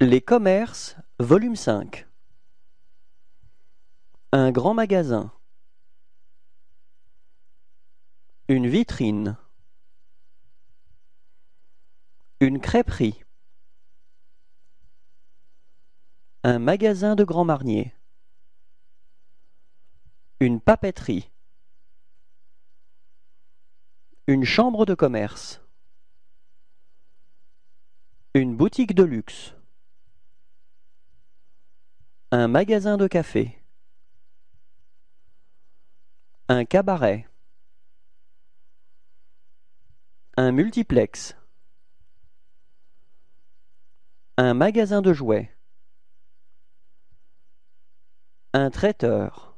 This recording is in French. Les Commerces, volume 5. Un grand magasin. Une vitrine. Une crêperie. Un magasin de Grand Marnier. Une papeterie. Une chambre de commerce. Une boutique de luxe. Un magasin de café. Un cabaret. Un multiplex. Un magasin de jouets. Un traiteur.